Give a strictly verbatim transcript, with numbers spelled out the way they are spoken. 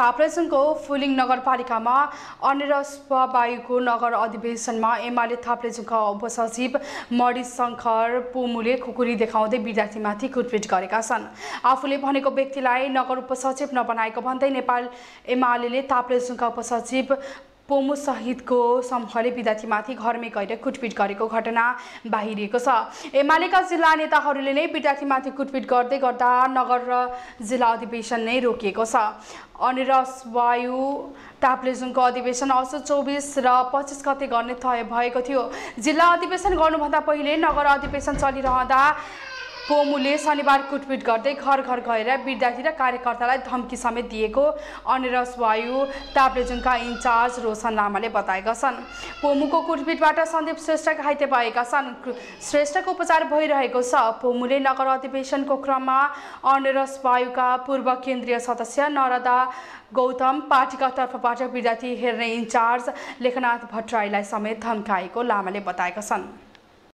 थाप्रेसनको फुलिङ नगरपालिकामा अनेरास्ववियुको नगर अधिवेशनमा एमाले थाप्रेसनका उपसचिव मणिशंकर पोमुले खुकुरी देखाउँदै विद्यार्थीमाथि कुटपिट गरेका छन्। आफूले भनेको व्यक्तिलाई नगर उपसचिव नबनाएको भन्दै नेपाल एमालेले थाप्रेसनका उपसचिव पोमु सहितको समूहले विद्यार्थीमाथि घरमै गएर कुटपिट गरेको घटना बाहिरिएको छ। एमालेका जिल्ला नेताहरूले नै विद्यार्थीमाथि कुटपिट गर्दै गर्दा नगर र जिल्ला अधिवेशन नै रोकिएको छ। अनेरास्ववियु थाप्लेजुङको अधिवेशन असोज चौबीस र पच्चीस गते गर्ने तय भएको थियो। जिल्ला अधिवेशन गर्नुभन्दा पहिले नगर अधिवेशन चलिरहँदा पोमुले शनिबार कुटपिट गर्दै घर घर गएर विद्यार्थी र कार्यकर्तालाई धम्की समेत दिएको अनेरास्ववियु थाप्लेजुङका इन्चार्ज रोशन लामाले बताएका छन्। पोमुको कुटपिटबाट सन्दीप श्रेष्ठ घाइते भएका छन्। श्रेष्ठको उपचार भइरहेको छ। पोमुले नगर अधिवेशनको क्रममा अनेरास्ववियुका पूर्व केन्द्रीय सदस्य नरदा गौतम, पार्टीका तर्फबाट विद्यार्थी हेर्ने इन्चार्ज लेखनाथ भट्टराईलाई समेत धम्काएको लामाले बताएका छन्।